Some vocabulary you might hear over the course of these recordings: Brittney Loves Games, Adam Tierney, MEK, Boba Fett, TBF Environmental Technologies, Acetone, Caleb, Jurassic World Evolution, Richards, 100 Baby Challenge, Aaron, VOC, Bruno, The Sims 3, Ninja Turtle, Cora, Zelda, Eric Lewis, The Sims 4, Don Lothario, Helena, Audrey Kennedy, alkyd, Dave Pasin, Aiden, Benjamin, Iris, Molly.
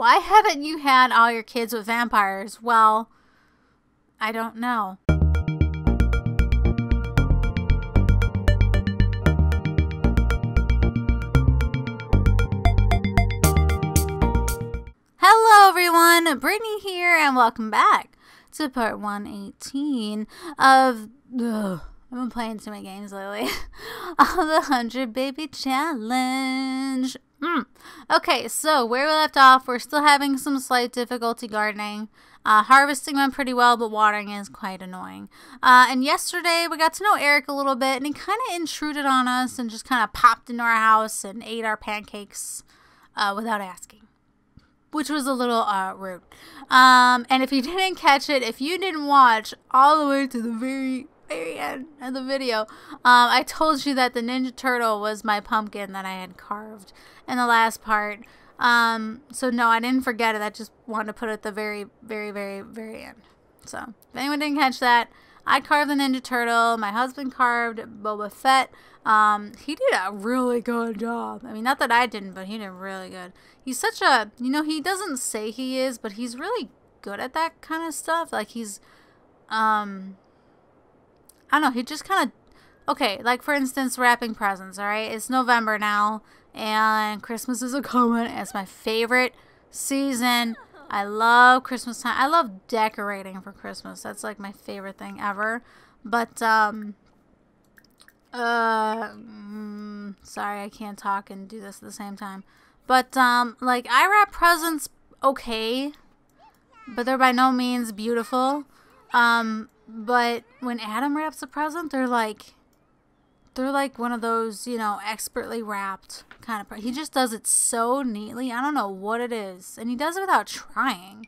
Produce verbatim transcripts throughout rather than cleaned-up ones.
why haven't you had all your kids with vampires? Well, I don't know. Hello everyone, Brittney here and welcome back to part one eighteen of, ugh, I've been playing too many games lately, of the one hundred Baby Challenge. Mm. Okay, so where we left off, we're still having some slight difficulty gardening. Uh, harvesting went pretty well, but watering is quite annoying. Uh, and yesterday, we got to know Eric a little bit, and he kind of intruded on us and just kind of popped into our house and ate our pancakes uh, without asking. Which was a little uh, rude. Um, and if you didn't catch it, if you didn't watch all the way to the very, very end of the video, um, I told you that the Ninja Turtle was my pumpkin that I had carved in the last part. Um, so no, I didn't forget it. I just wanted to put it at the very, very, very, very end. So if anyone didn't catch that, I carved the Ninja Turtle. My husband carved Boba Fett. Um, he did a really good job. I mean, not that I didn't, but he did really good. He's such a, you know, he doesn't say he is, but he's really good at that kind of stuff. Like he's, um, I don't know, he just kind of, okay, like for instance, wrapping presents, all right? It's November now, and Christmas is a coming. It's my favorite season. I love Christmas time. I love decorating for Christmas. That's like my favorite thing ever. But, um, uh, mm, sorry, I can't talk and do this at the same time. But, um, like, I wrap presents okay, but they're by no means beautiful. Um, but when Adam wraps a present, they're like, they're like one of those, you know, expertly wrapped kind of. He just does it so neatly. I don't know what it is. And he does it without trying.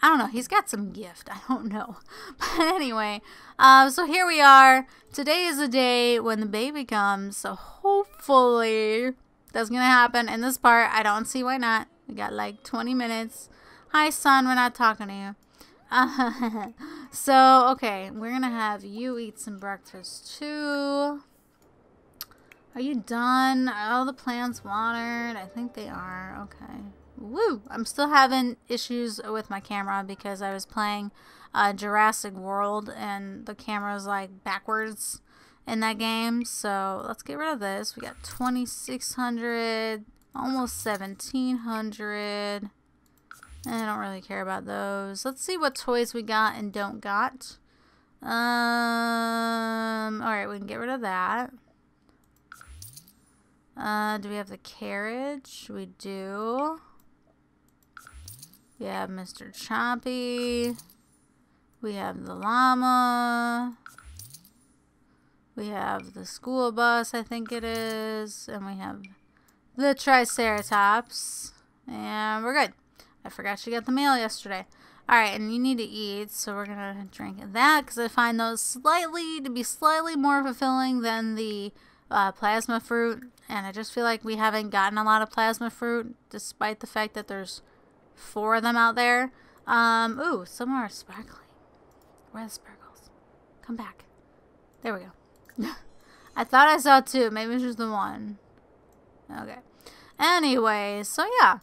I don't know. He's got some gift. I don't know. But anyway, uh, so here we are. Today is the day when the baby comes. So hopefully that's going to happen in this part. I don't see why not. We got like twenty minutes. Hi, son. We're not talking to you. Uh, so, okay. We're going to have you eat some breakfast too. Are you done? Are all the plants watered? I think they are. Okay. Woo! I'm still having issues with my camera because I was playing uh, Jurassic World and the camera's like backwards in that game. So let's get rid of this. We got twenty-six hundred, almost seventeen hundred. I don't really care about those. Let's see what toys we got and don't got. Um. Alright, we can get rid of that. Uh, do we have the carriage? We do. We have Mister Chompy. We have the llama. We have the school bus, I think it is. And we have the Triceratops. And we're good. I forgot you got the mail yesterday. Alright, and you need to eat, so we're gonna drink that, because I find those slightly, to be slightly more fulfilling than the Uh, plasma fruit, and I just feel like we haven't gotten a lot of plasma fruit despite the fact that there's four of them out there. Um, ooh, some are sparkling. Where are the sparkles? Come back. There we go. I thought I saw two. Maybe it's just the one. Okay. Anyway, so yeah.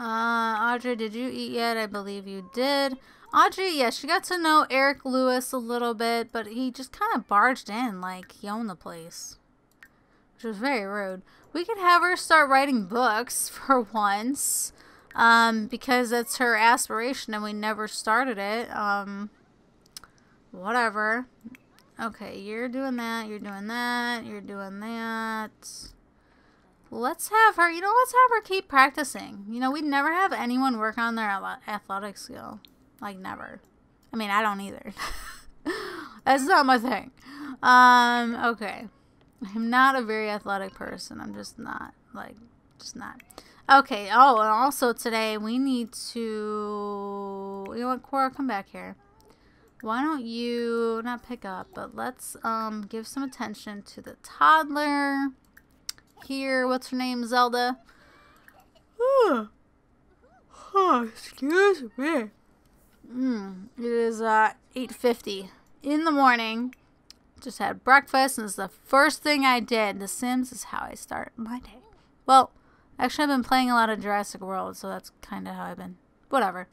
Uh, Audrey, did you eat yet? I believe you did. Audrey, yeah, she got to know Eric Lewis a little bit, but he just kind of barged in like he owned the place, which was very rude. We could have her start writing books for once, um, because that's her aspiration and we never started it. Um, whatever. Okay, you're doing that, you're doing that, you're doing that. Let's have her, you know, let's have her keep practicing. You know, we'd never have anyone work on their athletic skill. Like, never. I mean, I don't either. That's not my thing. Um, okay. I'm not a very athletic person. I'm just not. Like, just not. Okay. Oh, and also today we need to... You know what, Cora? Come back here. Why don't you... Not pick up, but let's um give some attention to the toddler. Here. What's her name? Zelda. Ooh. Oh, excuse me. Mm, it is uh, eight fifty in the morning. Just had breakfast, and it's the first thing I did. The Sims is how I start my day. Well, Actually, I've been playing a lot of Jurassic World, so that's kind of how I've been. Whatever.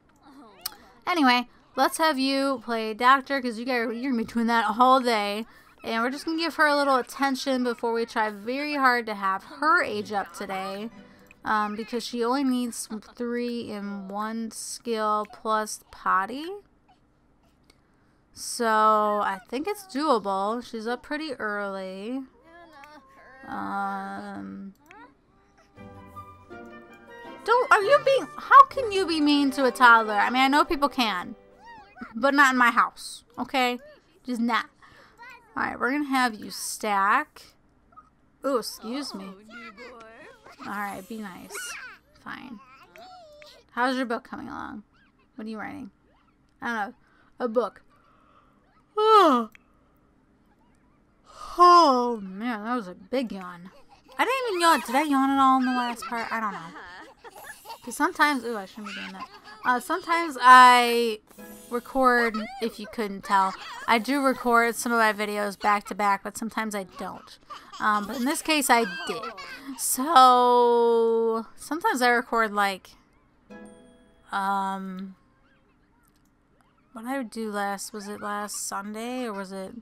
Anyway, let's have you play doctor, because you you're going to be doing that all day. And we're just going to give her a little attention before we try very hard to have her age up today. Um, because she only needs three in one skill plus potty. So, I think it's doable. She's up pretty early. Um... Don't, are you being, how can you be mean to a toddler? I mean, I know people can, but not in my house, okay? Just not. All right, we're going to have you stack. Ooh, excuse me. All right, be nice. Fine. How's your book coming along? What are you writing? I don't know. A book. Oh, oh man, that was a big yawn. I didn't even yawn. Did I yawn at all in the last part? I don't know. Sometimes, ooh, I shouldn't be doing that. Uh, sometimes I record, if you couldn't tell, I do record some of my videos back to back, but sometimes I don't. Um, but in this case, I did. So, sometimes I record like, um, what I would do last, was it last Sunday or was it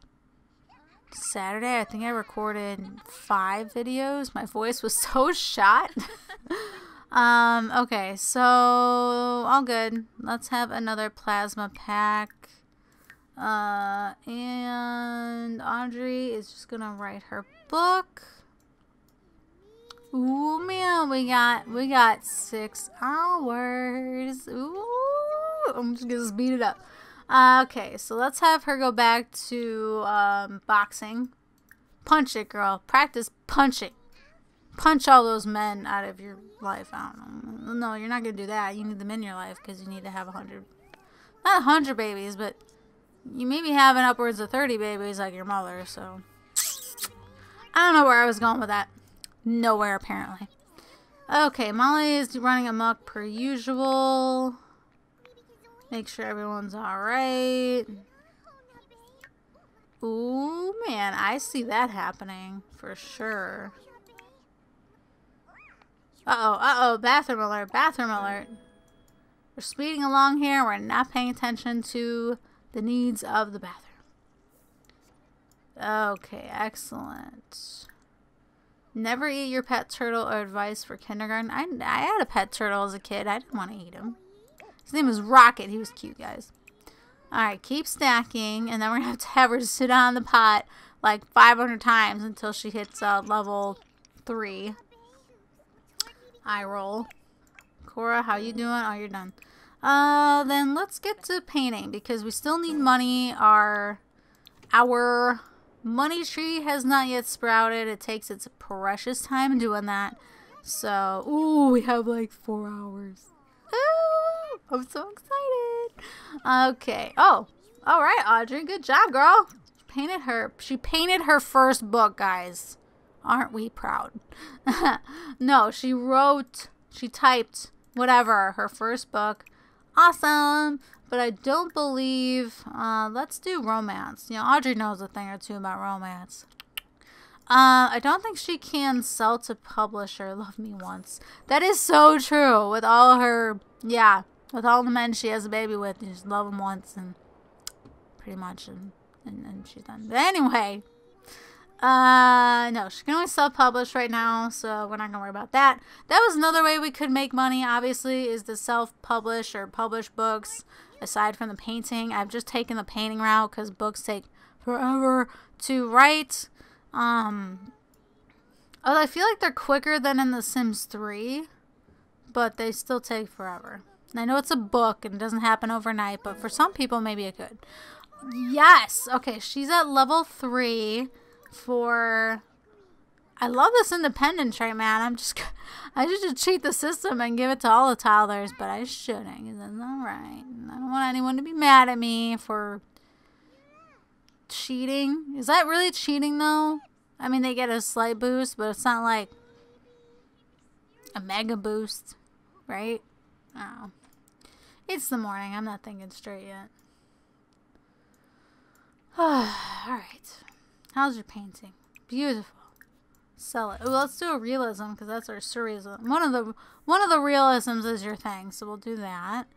Saturday? I think I recorded five videos. My voice was so shot. Um, okay, so, all good. Let's have another plasma pack. Uh, and Audrey is just gonna write her book. Ooh, man, we got, we got six hours. Ooh, I'm just gonna speed it up. Uh, okay, so let's have her go back to, um, boxing. Punch it, girl. Practice punching. Punch all those men out of your life. I don't know. No, you're not going to do that. You need them in your life because you need to have a hundred. Not a hundred babies, but you may be having upwards of thirty babies like your mother, so. I don't know where I was going with that. Nowhere, apparently. Okay, Molly is running amok per usual. Make sure everyone's alright. Ooh, man. I see that happening for sure. Uh-oh, uh-oh, bathroom alert, bathroom alert. We're speeding along here. We're not paying attention to the needs of the bathroom. Okay, excellent. Never eat your pet turtle, or advice for kindergarten. I, I had a pet turtle as a kid. I didn't want to eat him. His name was Rocket. He was cute, guys. All right, keep stacking, and then we're going to have to have her sit on the pot like five hundred times until she hits uh, level three. Eye roll. Cora, how you doing? Oh, you're done. Uh, then let's get to painting because we still need money. Our, our money tree has not yet sprouted. It takes its precious time doing that. So, ooh, we have like four hours. Ooh, I'm so excited. Okay. Oh, all right, Audrey. Good job, girl. She painted her. She painted her first book, guys. Aren't we proud? No, she wrote, she typed, whatever, her first book. Awesome. But I don't believe, uh, let's do romance. You know, Audrey knows a thing or two about romance. Uh, I don't think she can sell to publisher. Love me once. That is so true with all her, yeah, with all the men she has a baby with. You just love them once and pretty much and, and, and she's done. But anyway. Uh, no, she can only self-publish right now, so we're not gonna worry about that. That was another way we could make money, obviously, is to self-publish or publish books, aside from the painting. I've just taken the painting route, because books take forever to write. Um, although I feel like they're quicker than in The Sims three, but they still take forever. And I know it's a book, and it doesn't happen overnight, but for some people, maybe it could. Yes! Okay, she's at level three. For I love this independent trait, man. I'm just I just should cheat the system and give it to all the toddlers, but I shouldn't. It's not right. I don't want anyone to be mad at me for cheating. Is that really cheating though? I mean, they get a slight boost, but it's not like a mega boost, right? Oh, it's the morning. I'm not thinking straight yet. All right. How's your painting? Beautiful. Sell it. Ooh, let's do a realism because that's our surrealism. One of the one of the realisms is your thing, so we'll do that.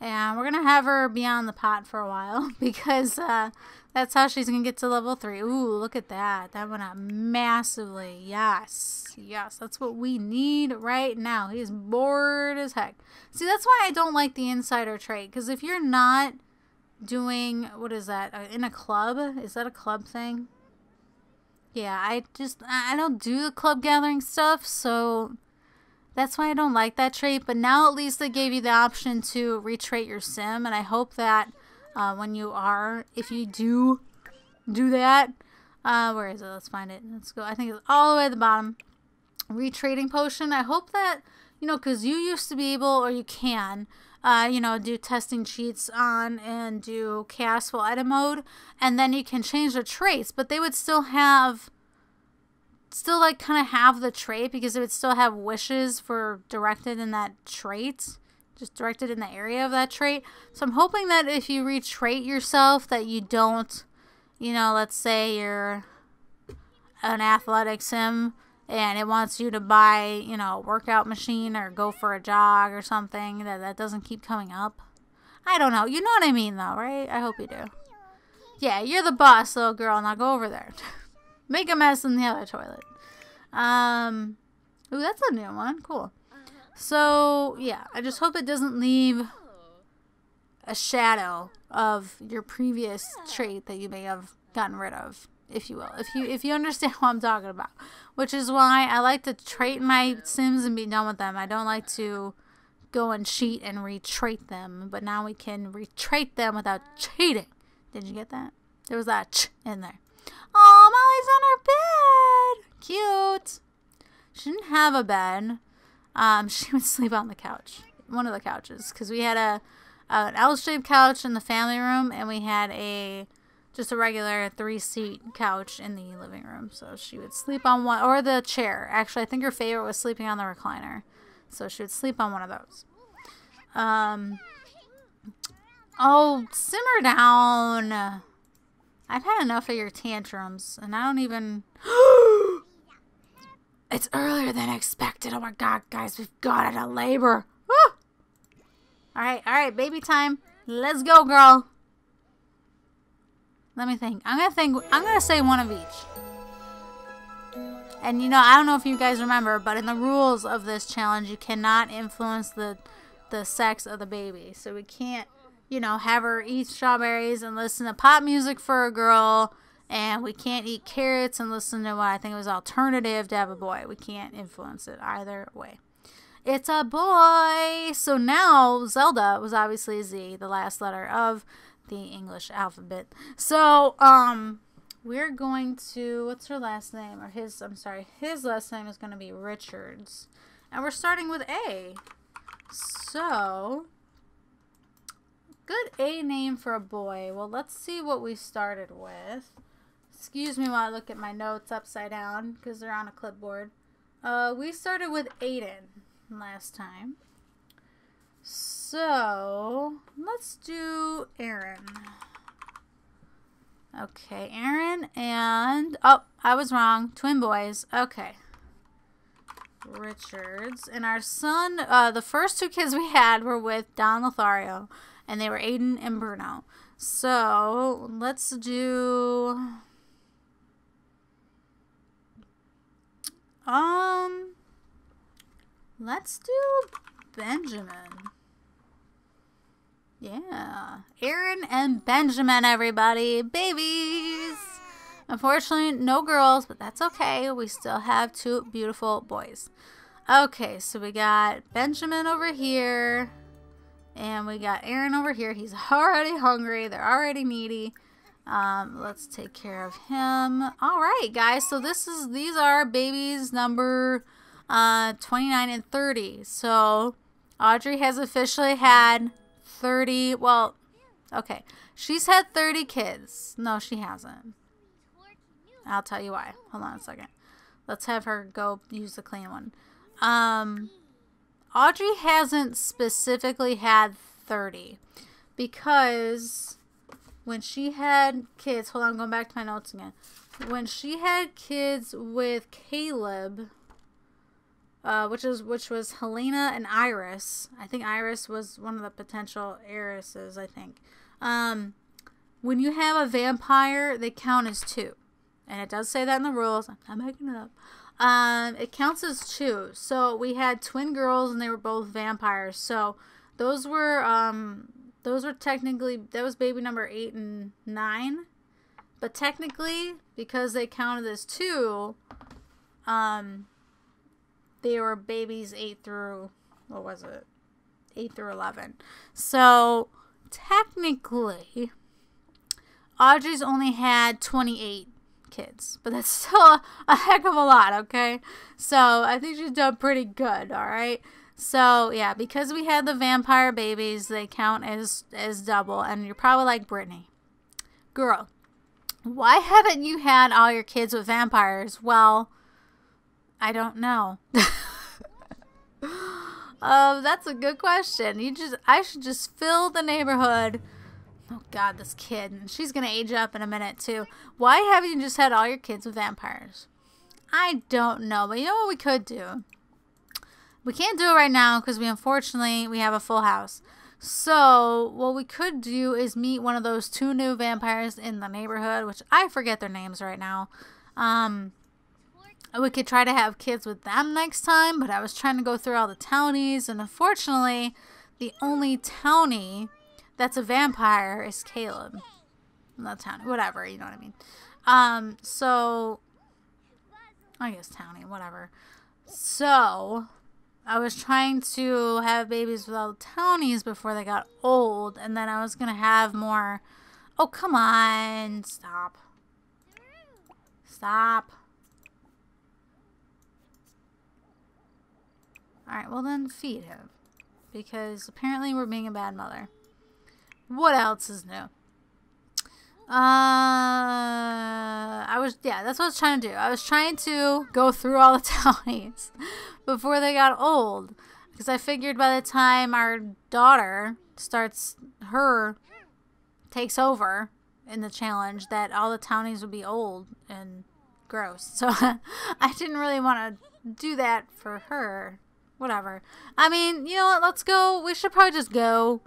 And we're gonna have her be on the pot for a while because uh, that's how she's gonna get to level three. Ooh, look at that! That went up massively. Yes, yes, that's what we need right now. He's bored as heck. See, that's why I don't like the insider trade, because if you're not doing what is that in a club? Is that a club thing? Yeah, I just I don't do the club gathering stuff, so. That's why I don't like that trait, but now at least they gave you the option to retrait your sim, and I hope that uh, when you are, if you do do that, uh, where is it? Let's find it. Let's go. I think it's all the way at the bottom. Retrading potion. I hope that, you know, because you used to be able, or you can, uh, you know, do testing cheats on and do chaos full item mode, and then you can change the traits, but they would still have... still like kind of have the trait because it would still have wishes for directed in that trait, just directed in the area of that trait. So I'm hoping that if you retrait yourself that you don't, you know, let's say you're an athletic sim and it wants you to buy, you know, a workout machine or go for a jog or something, that that doesn't keep coming up. I don't know. You know what I mean though, right? I hope you do. Yeah, you're the boss, little girl. Now go over there. Make a mess in the other toilet. Um, ooh, that's a new one. Cool. So, yeah. I just hope it doesn't leave a shadow of your previous trait that you may have gotten rid of, if you will. If you if you understand what I'm talking about. Which is why I like to trait my Sims and be done with them. I don't like to go and cheat and retrait them. But now we can retrait them without cheating. Did you get that? There was that ch in there. Oh, Molly's on her bed. Cute. She didn't have a bed. Um, she would sleep on the couch, one of the couches, because we had a, a an L-shaped couch in the family room, and we had a just a regular three-seat couch in the living room. So she would sleep on one, or the chair. Actually, I think her favorite was sleeping on the recliner, so she would sleep on one of those. Um. Oh, simmer down. I've had enough of your tantrums, and I don't even... It's earlier than expected. Oh my god, guys, we've got out of labor. Woo! Alright, alright, baby time. Let's go, girl. Let me think. I'm gonna think... I'm gonna say one of each. And, you know, I don't know if you guys remember, but in the rules of this challenge, you cannot influence the, the sex of the baby. So we can't... you know, have her eat strawberries and listen to pop music for a girl, and we can't eat carrots and listen to what I think it was alternative to have a boy. We can't influence it either way. It's a boy! So now, Zelda was obviously Z, the last letter of the English alphabet. So, um, we're going to, what's her last name? Or his, I'm sorry, his last name is going to be Richards. And we're starting with A. So... good A name for a boy. Well, let's see what we started with. Excuse me while I look at my notes upside down because they're on a clipboard. Uh, we started with Aiden last time. So, let's do Aaron. Okay, Aaron and... oh, I was wrong. Twin boys. Okay. Richards. And our son... Uh, the first two kids we had were with Don Lothario. And they were Aiden and Bruno. So, let's do... Um... let's do Benjamin. Yeah. Aaron and Benjamin, everybody. Babies! Unfortunately, no girls, but that's okay. We still have two beautiful boys. Okay, so we got Benjamin over here. And we got Aaron over here. He's already hungry. They're already needy. Um, let's take care of him. All right, guys. So this is these are babies number uh, twenty-nine and thirty. So Audrey has officially had thirty. Well, okay. She's had thirty kids. No, she hasn't. I'll tell you why. Hold on a second. Let's have her go use the clean one. Um... Audrey hasn't specifically had thirty because when she had kids, hold on, I'm going back to my notes again. when she had kids with Caleb, uh, which is which was Helena and Iris. I think Iris was one of the potential heiresses, I think. Um, when you have a vampire, they count as two. And it does say that in the rules. I'm not making it up. Um, it counts as two. So we had twin girls and they were both vampires. So those were, um, those were technically, that was baby number eight and nine. But technically, because they counted as two, um, they were babies eight through, what was it? eight through eleven. So technically, Audrey's only had twenty-eight kids, but that's still a, a heck of a lot, okay? So I think she's done pretty good, all right? So yeah, because we had the vampire babies, they count as as double. And you're probably like, Brittney, girl, why haven't you had all your kids with vampires? Well, I don't know. Uh, that's a good question. You just, I should just fill the neighborhood. Oh God, this kid, and she's gonna age up in a minute too. Why haven't you just had all your kids with vampires? I don't know, but you know what we could do? We can't do it right now because we unfortunately we have a full house. So what we could do is meet one of those two new vampires in the neighborhood, which I forget their names right now. Um, we could try to have kids with them next time, but I was trying to go through all the townies, and unfortunately, the only townie that's a vampire is Caleb. Not townie, whatever, you know what I mean. Um, so, I guess townie, whatever. So, I was trying to have babies with all the townies before they got old, and then I was going to have more. Oh, come on. Stop. Stop. Alright, well then feed him. Because apparently we're being a bad mother. What else is new? Uh, I was, yeah, that's what I was trying to do. I was trying to go through all the townies before they got old. Because I figured by the time our daughter starts, her takes over in the challenge, that all the townies would be old and gross. So I didn't really want to do that for her. Whatever. I mean, you know what? Let's go. We should probably just go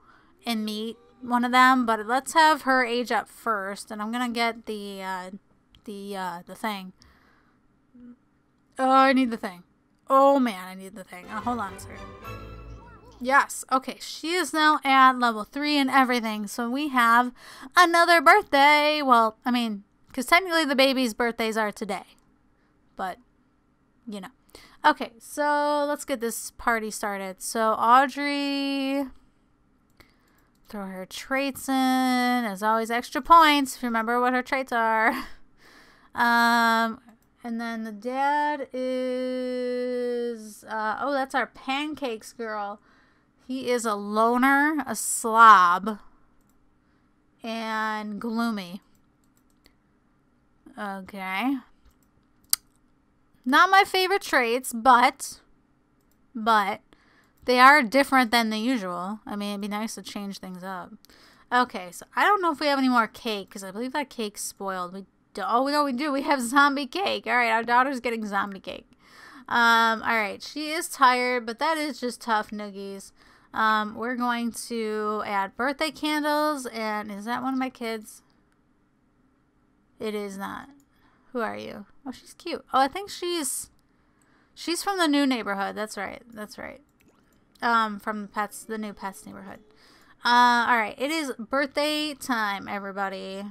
and meet one of them, but let's have her age up first, and I'm gonna get the uh, the uh, the thing. Oh, I need the thing. Oh man, I need the thing. Oh, hold on, sir. Yes. Okay, she is now at level three and everything, so we have another birthday. Well, I mean, because technically the baby's birthdays are today, but you know. Okay, so let's get this party started. So Audrey. Throw her traits in. As always, extra points if you remember what her traits are. Um, and then the dad is... Uh, oh, that's our pancakes girl. He is a loner, a slob, and gloomy. Okay. Not my favorite traits, but... But... they are different than the usual. I mean, it'd be nice to change things up. Okay, so I don't know if we have any more cake, because I believe that cake's spoiled. We do, oh, no, we do. We have zombie cake. All right, our daughter's getting zombie cake. Um, all right, she is tired, but that is just tough noogies. Um, we're going to add birthday candles, and is that one of my kids? It is not. Who are you? Oh, she's cute. Oh, I think she's, she's from the new neighborhood. That's right. That's right. Um, from the pets, the new pets neighborhood. Uh, all right, it is birthday time, everybody.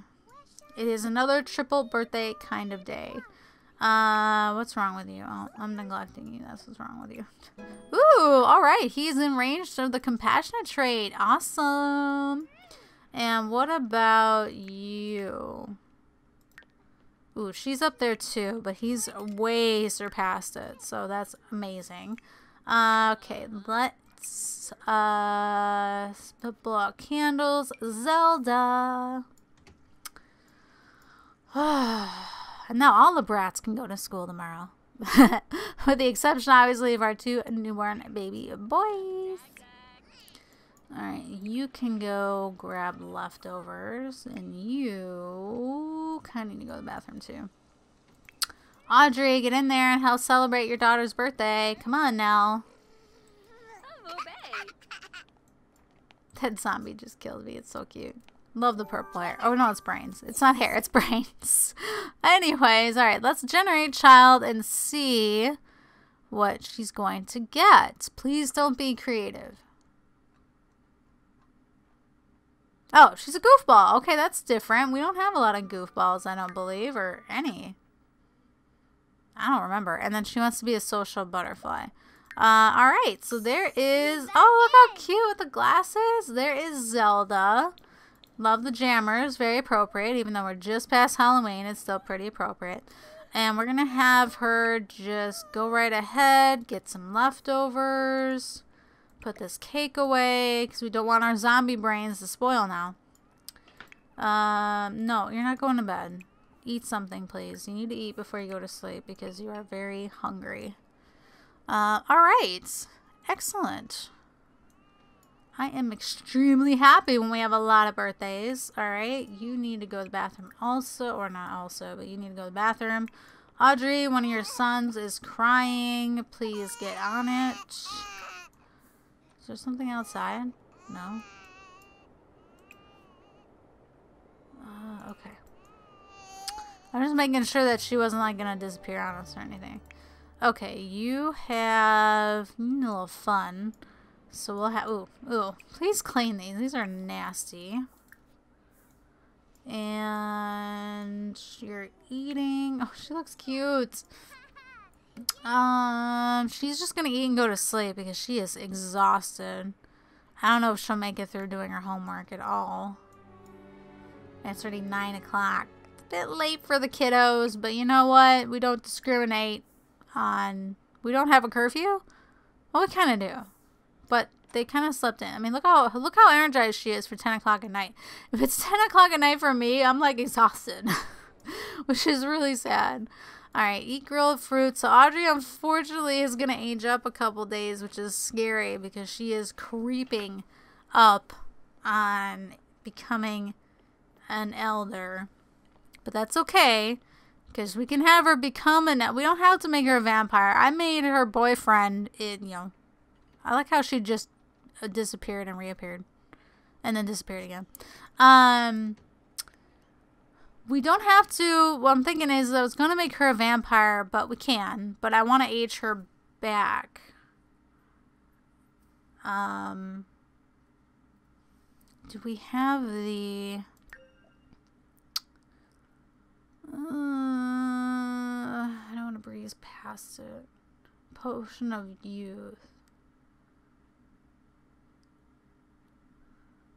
It is another triple birthday kind of day. Uh, what's wrong with you? Oh, I'm neglecting you. That's what's wrong with you. Ooh, all right. He's in range of the compassionate trait. Awesome. And what about you? Ooh, she's up there too, but he's way surpassed it. So that's amazing. Okay, let's uh, blow out candles. Zelda. Now all the brats can go to school tomorrow. With the exception, obviously, of our two newborn baby boys. Alright, you can go grab leftovers. And you kind of need to go to the bathroom, too. Audrey, get in there and help celebrate your daughter's birthday. Come on now. That zombie just killed me. It's so cute. Love the purple hair. Oh, no, it's brains. It's not hair. It's brains. Anyways, all right. Let's generate child and see what she's going to get. Please don't be creative. Oh, she's a goofball. Okay, that's different. We don't have a lot of goofballs, I don't believe, or any. I don't remember. And then she wants to be a social butterfly. Uh, all right, so there is... Oh, look how cute with the glasses. There is Zelda. Love the jammers. Very appropriate. Even though we're just past Halloween, it's still pretty appropriate. And we're going to have her just go right ahead, get some leftovers, put this cake away, because we don't want our zombie brains to spoil now. Uh, no, you're not going to bed. Eat something, please. You need to eat before you go to sleep, because you are very hungry. Uh, all right. Excellent. I am extremely happy when we have a lot of birthdays. All right. You need to go to the bathroom also. Or not also, but you need to go to the bathroom. Audrey, one of your sons is crying. Please get on it. Is there something outside? No. Uh, okay. I'm just making sure that she wasn't like going to disappear on us or anything. Okay, you have you need a little fun. So we'll have... Ooh, ooh. Please clean these. These are nasty. And you're eating. Oh, she looks cute. Um, she's just going to eat and go to sleep because she is exhausted. I don't know if she'll make it through doing her homework at all. It's already nine o'clock. It's a bit late for the kiddos, but you know what? We don't discriminate. On, we don't have a curfew. Well, we kind of do, but they kind of slept in. I mean, look how look how energized she is for ten o'clock at night. If it's ten o'clock at night for me, I'm like exhausted, which is really sad. All right, eat grilled fruit. So Audrey, unfortunately, is gonna age up a couple days, which is scary because she is creeping up on becoming an elder. But that's okay. Because we can have her become an... We don't have to make her a vampire. I made her boyfriend in, you know... I like how she just disappeared and reappeared. And then disappeared again. Um, we don't have to... What I'm thinking is I was going to make her a vampire, but we can. But I want to age her back. Um, do we have the... Uh, I don't want to breeze past it. Potion of Youth.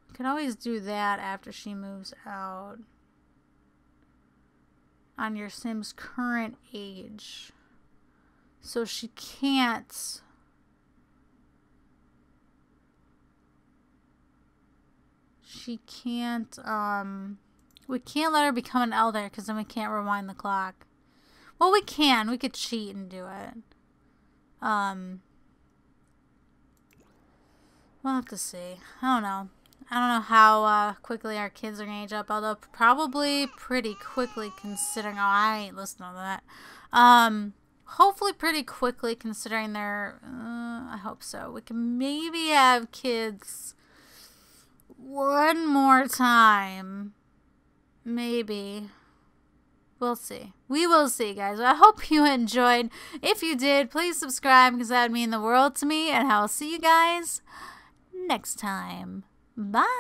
You can always do that after she moves out. On your Sim's current age. So she can't... She can't, um... We can't let her become an elder because then we can't rewind the clock. Well, we can. We could cheat and do it. Um, we'll have to see. I don't know. I don't know how uh, quickly our kids are going to age up. Although probably pretty quickly considering... Oh, I ain't listening to that. Um, hopefully pretty quickly considering their... Uh, I hope so. We can maybe have kids one more time. Maybe. We'll see. We will see, guys. I hope you enjoyed. If you did, please subscribe because that would mean the world to me. And I will see you guys next time. Bye.